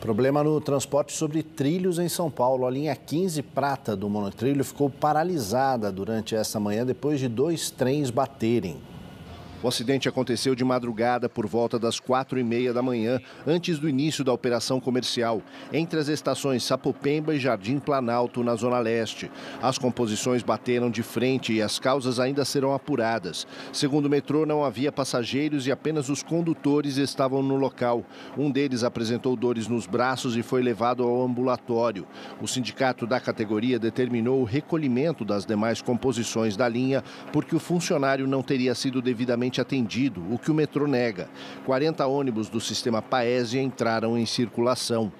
Problema no transporte sobre trilhos em São Paulo. A linha 15 Prata do Monotrilho ficou paralisada durante esta manhã depois de 2 trens baterem. O acidente aconteceu de madrugada por volta das 4h30 da manhã, antes do início da operação comercial, entre as estações Sapopemba e Jardim Planalto, na Zona Leste. As composições bateram de frente e as causas ainda serão apuradas. Segundo o metrô, não havia passageiros e apenas os condutores estavam no local. Um deles apresentou dores nos braços e foi levado ao ambulatório. O sindicato da categoria determinou o recolhimento das demais composições da linha, porque o funcionário não teria sido devidamente atendido, o que o metrô nega. 40 ônibus do sistema Paese entraram em circulação.